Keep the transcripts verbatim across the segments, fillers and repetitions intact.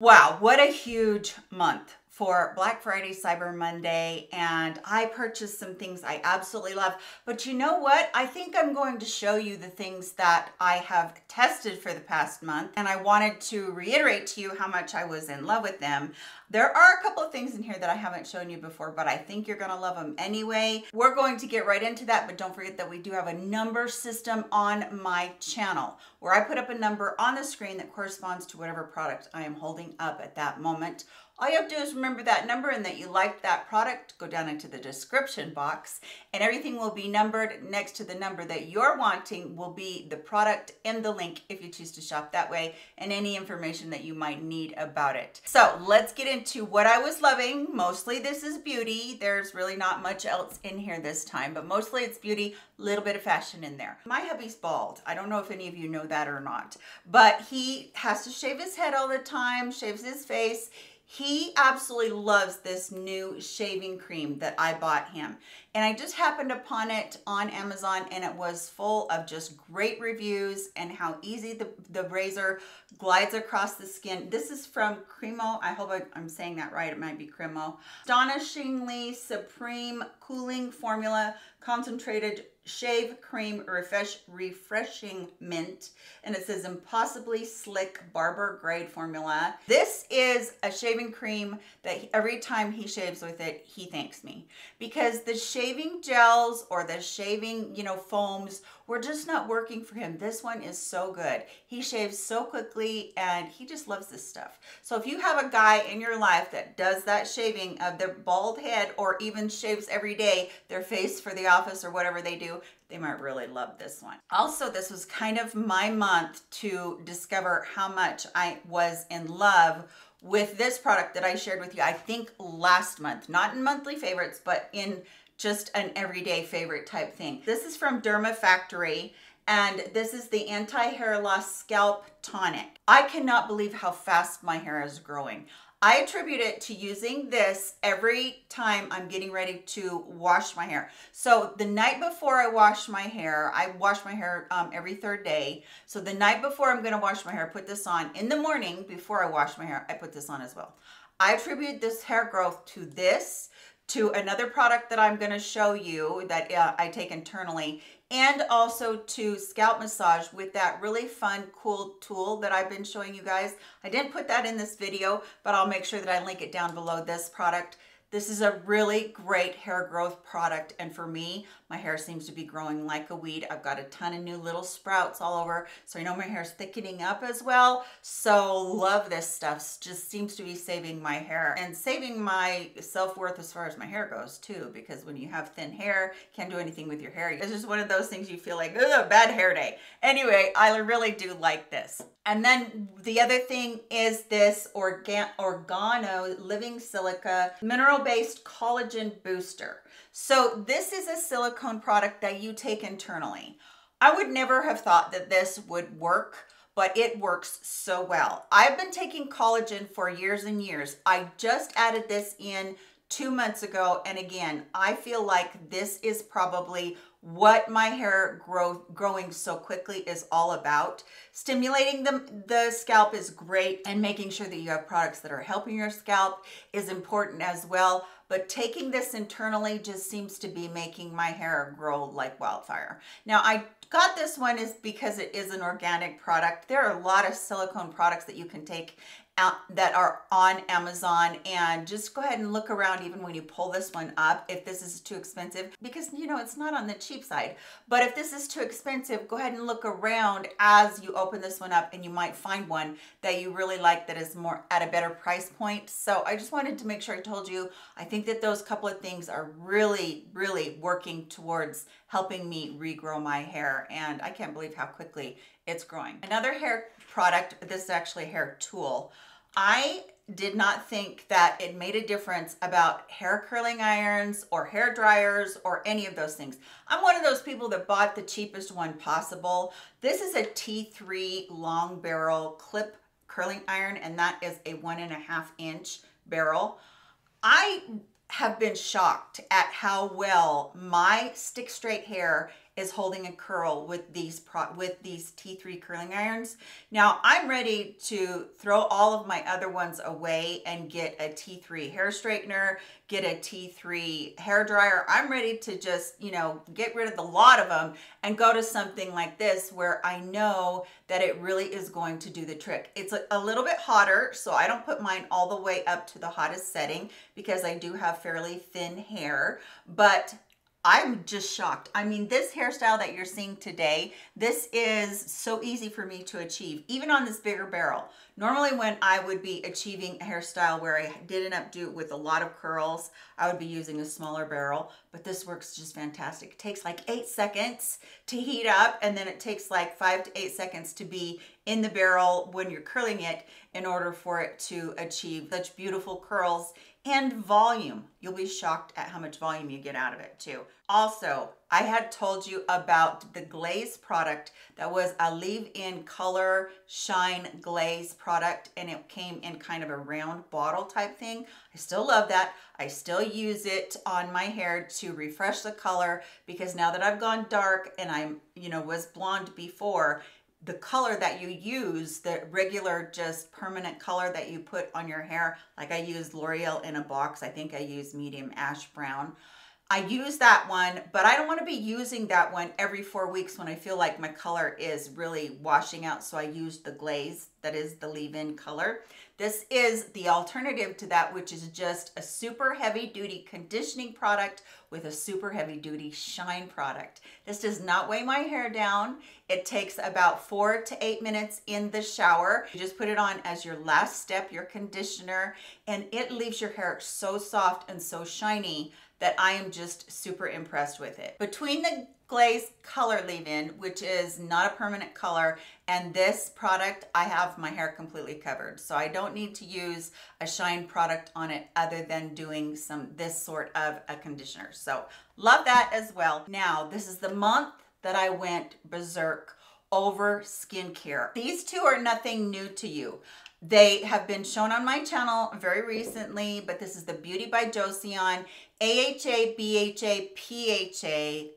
Wow, what a huge month for Black Friday, Cyber Monday, and I purchased some things I absolutely love. But you know what? I think I'm going to show you the things that I have tested for the past month, and I wanted to reiterate to you how much I was in love with them. There are a couple of things in here that I haven't shown you before, but I think you're gonna love them anyway. We're going to get right into that, but don't forget that we do have a number system on my channel where I put up a number on the screen that corresponds to whatever product I am holding up at that moment. All you have to do is remember that number and that you liked that product. Go down into the description box and everything will be numbered. Next to the number that you're wanting will be the product and the link if you choose to shop that way, and any information that you might need about it. So let's get into into what I was loving. Mostly this is beauty. There's really not much else in here this time, but mostly it's beauty, a little bit of fashion in there. My hubby's bald. I don't know if any of you know that or not, but he has to shave his head all the time, shaves his face. He absolutely loves this new shaving cream that I bought him. And I just happened upon it on Amazon, and it was full of just great reviews and how easy the, the razor glides across the skin. This is from Cremo. I hope I, I'm saying that right. It might be Cremo. Astonishingly Supreme Cooling Formula Concentrated Shave Cream refresh refreshing mint, and it says impossibly slick barber grade formula. This is a shaving cream that he, every time he shaves with it, he thanks me, because the shaving gels or the shaving, you know, foams were just not working for him. This one is so good. He shaves so quickly and he just loves this stuff. So if you have a guy in your life that does that shaving of their bald head, or even shaves every day their face for the office or whatever they do, they might really love this one. Also, this was kind of my month to discover how much I was in love with this product that I shared with you, I think last month, not in monthly favorites, but in just an everyday favorite type thing. This is from Dermafactory, and this is the anti-hair loss scalp tonic. I cannot believe how fast my hair is growing. I attribute it to using this every time I'm getting ready to wash my hair. So the night before I wash my hair, I wash my hair um, every third day. So the night before I'm gonna wash my hair, put this on. In the morning before I wash my hair, I put this on as well. I attribute this hair growth to this, to another product that I'm gonna show you that uh, I take internally, and also to scalp massage with that really fun, cool tool that I've been showing you guys. I didn't put that in this video, but I'll make sure that I link it down below this product. This is a really great hair growth product, and for me, my hair seems to be growing like a weed. I've got a ton of new little sprouts all over, so I know my hair's thickening up as well. So love this stuff. Just seems to be saving my hair and saving my self-worth as far as my hair goes too, because when you have thin hair, can't do anything with your hair. It's just one of those things you feel like, ugh, bad hair day. Anyway, I really do like this. And then the other thing is this Organ Organo Living Silica Mineral-Based Collagen Booster. So this is a silicone product that you take internally. I would never have thought that this would work, but it works so well. I've been taking collagen for years and years. I just added this in two months ago, and again, I feel like this is probably what my hair growth growing so quickly is all about. Stimulating the, the scalp is great, and making sure that you have products that are helping your scalp is important as well. But taking this internally just seems to be making my hair grow like wildfire. Now, I got this one is because it is an organic product. There are a lot of silicone products that you can take out that are on Amazon, and just go ahead and look around even when you pull this one up if this is too expensive, because you know it's not on the cheap side. But if this is too expensive, go ahead and look around as you open this one up, and you might find one that you really like that is more at a better price point. So I just wanted to make sure I told you, I think that those couple of things are really, really working towards helping me regrow my hair, and I can't believe how quickly it's growing. Another hair product, this is actually a hair tool. I did not think that it made a difference about hair curling irons or hair dryers or any of those things. I'm one of those people that bought the cheapest one possible. This is a T three long barrel clip curling iron, and that is a one and a half inch barrel. I have been shocked at how well my stick straight hair is holding a curl with these pro with these T three curling irons. Now I'm ready to throw all of my other ones away and get a T three hair straightener, get a T three hair dryer. I'm ready to just, you know, get rid of the lot of them and go to something like this where I know that it really is going to do the trick. It's a, a little bit hotter, so I don't put mine all the way up to the hottest setting because I do have fairly thin hair, but I'm just shocked. I mean, this hairstyle that you're seeing today, this is so easy for me to achieve, even on this bigger barrel. Normally when I would be achieving a hairstyle where I didn't updo it with a lot of curls, I would be using a smaller barrel, but this works just fantastic. It takes like eight seconds to heat up, and then it takes like five to eight seconds to be in the barrel when you're curling it in order for it to achieve such beautiful curls and volume. You'll be shocked at how much volume you get out of it too. Also, I had told you about the glaze product that was a leave-in color shine glaze product, and it came in kind of a round bottle type thing. I still love that. I still use it on my hair to refresh the color, because now that I've gone dark and I'm, you know, was blonde before, the color that you use, the regular just permanent color that you put on your hair, like I use L'Oreal in a box, I think I use medium ash brown. I use that one, but I don't want to be using that one every four weeks when I feel like my color is really washing out, so I use the glaze that is the leave-in color. This is the alternative to that, which is just a super heavy-duty conditioning product with a super heavy-duty shine product. This does not weigh my hair down. It takes about four to eight minutes in the shower. You just put it on as your last step, your conditioner, and it leaves your hair so soft and so shiny that I am just super impressed with it. Between the glaze color leave-in, which is not a permanent color, and this product, I have my hair completely covered, so I don't need to use a shine product on it other than doing some this sort of a conditioner. So love that as well. Now, this is the month that I went berserk over skincare. These two are nothing new to you. They have been shown on my channel very recently, but this is the Beauty by Joseon A H A, B H A, P H A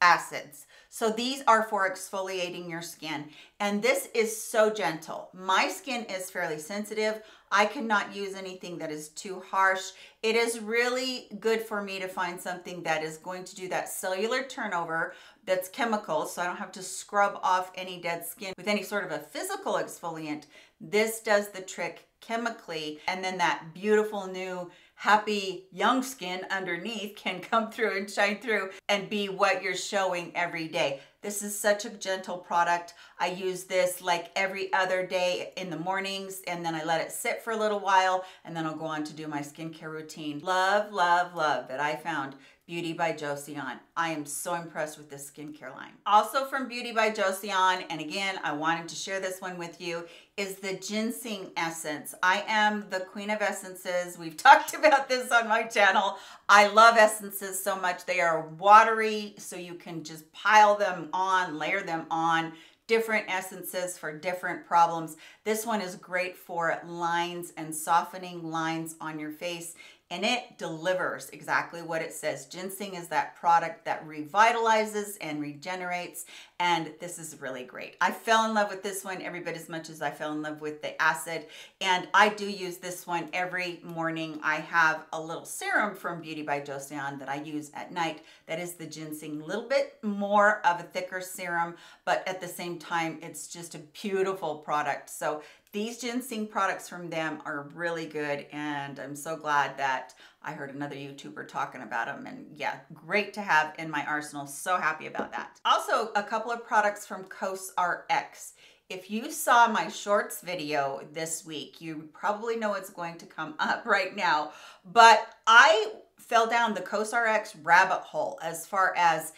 acids. So these are for exfoliating your skin, and this is so gentle. My skin is fairly sensitive. I cannot use anything that is too harsh. It is really good for me to find something that is going to do that cellular turnover that's chemical, so I don't have to scrub off any dead skin with any sort of a physical exfoliant. This does the trick chemically, and then that beautiful new happy young skin underneath can come through and shine through and be what you're showing every day. This is such a gentle product. I use this like every other day in the mornings, and then I let it sit for a little while, and then I'll go on to do my skincare routine. Love, love, love that I found Beauty by Joseon. I am so impressed with this skincare line. Also from Beauty by Joseon, and again, I wanted to share this one with you, is the ginseng essence. I am the queen of essences. We've talked about this on my channel. I love essences so much. They are watery, so you can just pile them on, layer them on. Different essences for different problems. This one is great for lines and softening lines on your face, and it delivers exactly what it says. Ginseng is that product that revitalizes and regenerates, and this is really great. I fell in love with this one every bit as much as I fell in love with the acid, and I do use this one every morning. I have a little serum from Beauty by Joseon that I use at night. That is the ginseng, a little bit more of a thicker serum, but at the same time, it's just a beautiful product. So these ginseng products from them are really good, and I'm so glad that I heard another YouTuber talking about them, and yeah, great to have in my arsenal. So happy about that. Also, a couple of products from CosRx. If you saw my shorts video this week, you probably know it's going to come up right now, but I fell down the CosRx rabbit hole as far as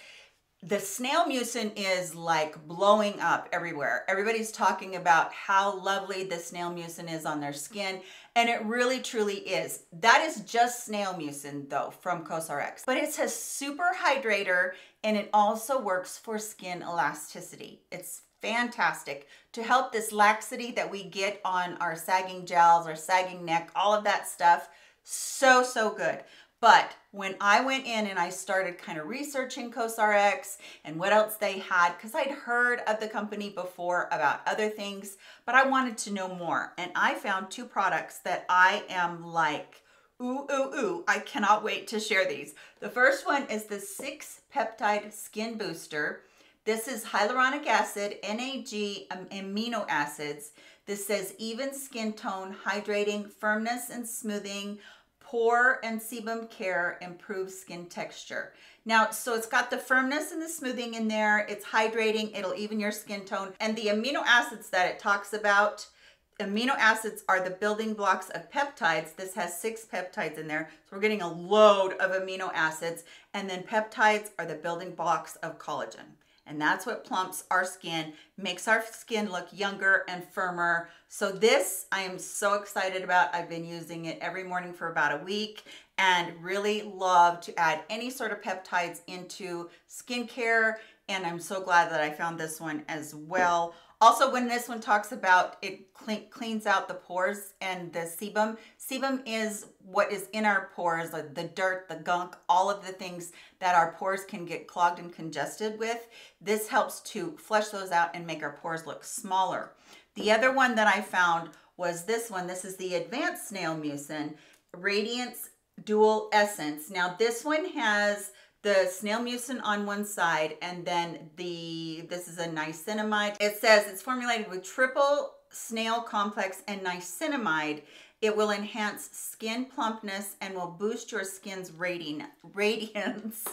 the snail mucin is like blowing up everywhere. Everybody's talking about how lovely the snail mucin is on their skin, and it really truly is. That is just snail mucin though from CosRx, but it's a super hydrator, and it also works for skin elasticity. It's fantastic to help this laxity that we get on our sagging gels, our sagging neck, all of that stuff. So, so good. But when I went in and I started kind of researching CosRx and what else they had, because I'd heard of the company before about other things, but I wanted to know more. And I found two products that I am like, ooh, ooh, ooh, I cannot wait to share these. The first one is the six peptide skin booster. This is hyaluronic acid, N A G um, amino acids. This says even skin tone, hydrating, firmness and smoothing, pore and sebum care, improves skin texture. Now, so it's got the firmness and the smoothing in there. It's hydrating, it'll even your skin tone. And the amino acids that it talks about, amino acids are the building blocks of peptides. This has six peptides in there. So we're getting a load of amino acids. And then peptides are the building blocks of collagen. And that's what plumps our skin, makes our skin look younger and firmer. So this I am so excited about. I've been using it every morning for about a week and really love to add any sort of peptides into skincare. And I'm so glad that I found this one as well. Also, when this one talks about it cleans out the pores and the sebum, sebum is what is in our pores, like the dirt, the gunk, all of the things that our pores can get clogged and congested with. This helps to flush those out and make our pores look smaller. The other one that I found was this one. This is the Advanced Snail Mucin Radiance Dual Essence. Now this one has the snail mucin on one side, and then the, this is a niacinamide. It says it's formulated with triple snail complex and niacinamide. It will enhance skin plumpness and will boost your skin's radiance.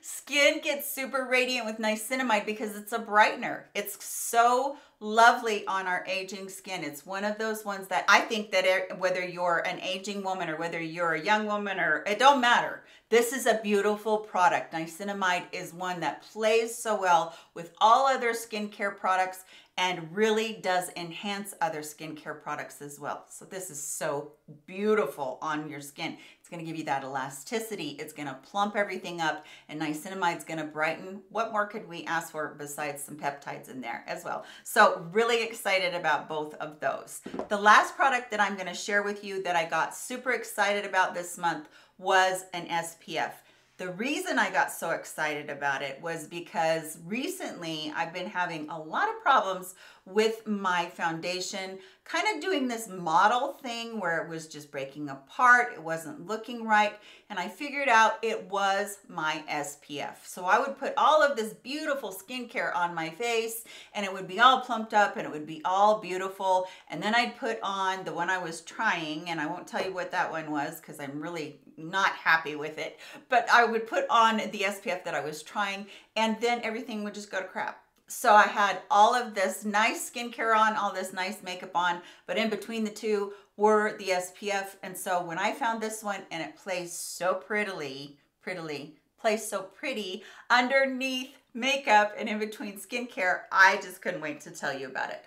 Skin gets super radiant with niacinamide because it's a brightener. It's so lovely on our aging skin. It's one of those ones that I think that it, whether you're an aging woman or whether you're a young woman, or it don't matter. This is a beautiful product. Niacinamide is one that plays so well with all other skincare products and really does enhance other skincare products as well. So this is so beautiful on your skin. It's gonna give you that elasticity. It's gonna plump everything up, and niacinamide's gonna brighten. What more could we ask for besides some peptides in there as well? So really excited about both of those. The last product that I'm gonna share with you that I got super excited about this month was an S P F. The reason I got so excited about it was because recently I've been having a lot of problems with my foundation, kind of doing this model thing where it was just breaking apart, it wasn't looking right, and I figured out it was my S P F. So I would put all of this beautiful skincare on my face and it would be all plumped up and it would be all beautiful, and then I'd put on the one I was trying, and I won't tell you what that one was because I'm really not happy with it, but I would put on the S P F that I was trying, and then everything would just go to crap. So I had all of this nice skincare on, all this nice makeup on, but in between the two were the S P F. And so when I found this one, and it plays so prettily, prettily, plays so pretty underneath makeup and in between skincare, I just couldn't wait to tell you about it.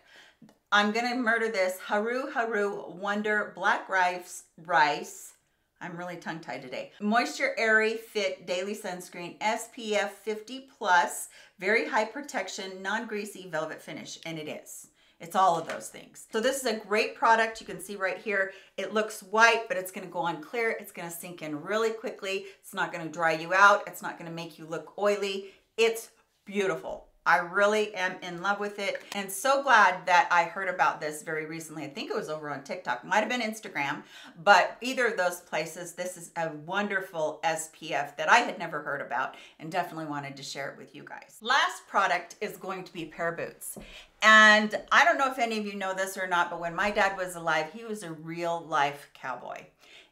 I'm gonna murder this Haru Haru Wonder Black Rice Rice. I'm really tongue-tied today. Moisture Airy Fit Daily Sunscreen S P F fifty plus, very high protection, non-greasy velvet finish, and it is. It's all of those things. So this is a great product. You can see right here, it looks white, but it's gonna go on clear. It's gonna sink in really quickly. It's not gonna dry you out. It's not gonna make you look oily. It's beautiful. I really am in love with it, and so glad that I heard about this very recently. I think it was over on TikTok, might have been Instagram, but either of those places, this is a wonderful S P F that I had never heard about and definitely wanted to share it with you guys. Last product is going to be a pair of boots. And I don't know if any of you know this or not, but when my dad was alive, he was a real life cowboy.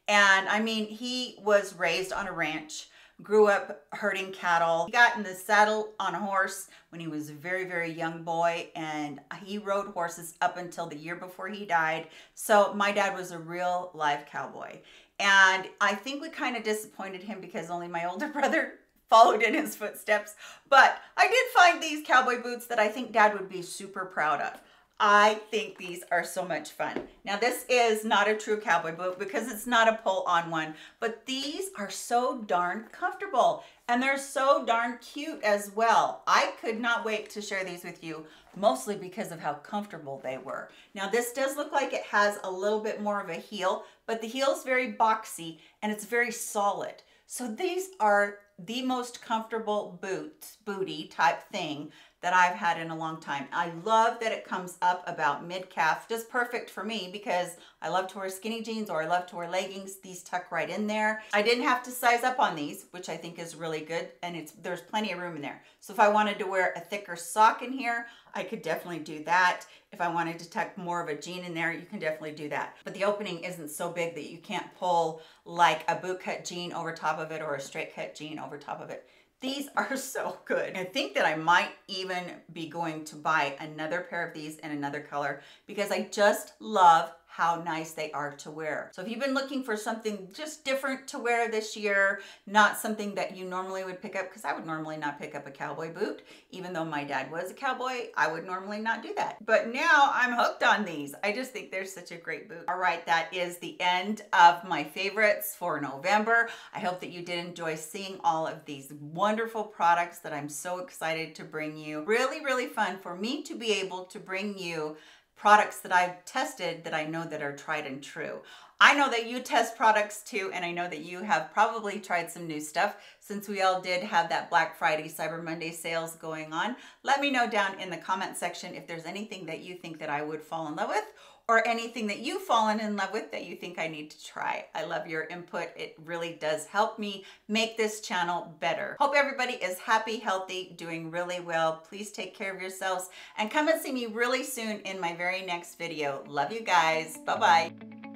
And I mean, he was raised on a ranch, grew up herding cattle. He got in the saddle on a horse when he was a very, very young boy, and he rode horses up until the year before he died. So my dad was a real life cowboy. And I think we kind of disappointed him because only my older brother followed in his footsteps. But I did find these cowboy boots that I think Dad would be super proud of. I think these are so much fun. Now this is not a true cowboy boot because it's not a pull on one, but these are so darn comfortable and they're so darn cute as well. I could not wait to share these with you, mostly because of how comfortable they were. Now this does look like it has a little bit more of a heel, but the heel is very boxy and it's very solid. So these are the most comfortable boots, booty type thing that I've had in a long time. I love that it comes up about mid-calf, just perfect for me because I love to wear skinny jeans or I love to wear leggings. These tuck right in there. I didn't have to size up on these, which I think is really good, and it's there's plenty of room in there. So if I wanted to wear a thicker sock in here, I could definitely do that. If I wanted to tuck more of a jean in there, you can definitely do that. But the opening isn't so big that you can't pull like a boot cut jean over top of it or a straight cut jean over top of it. These are so good. I think that I might even be going to buy another pair of these in another color because I just love how nice they are to wear. So if you've been looking for something just different to wear this year, not something that you normally would pick up, because I would normally not pick up a cowboy boot. Even though my dad was a cowboy, I would normally not do that. But now I'm hooked on these. I just think they're such a great boot. All right, that is the end of my favorites for November. I hope that you did enjoy seeing all of these wonderful products that I'm so excited to bring you. Really, really fun for me to be able to bring you products that I've tested that I know that are tried and true. I know that you test products too, and I know that you have probably tried some new stuff since we all did have that Black Friday, Cyber Monday sales going on. Let me know down in the comment section if there's anything that you think that I would fall in love with, or anything that you've fallen in love with that you think I need to try. I love your input. It really does help me make this channel better. Hope everybody is happy, healthy, doing really well. Please take care of yourselves and come and see me really soon in my very next video. Love you guys. Bye-bye.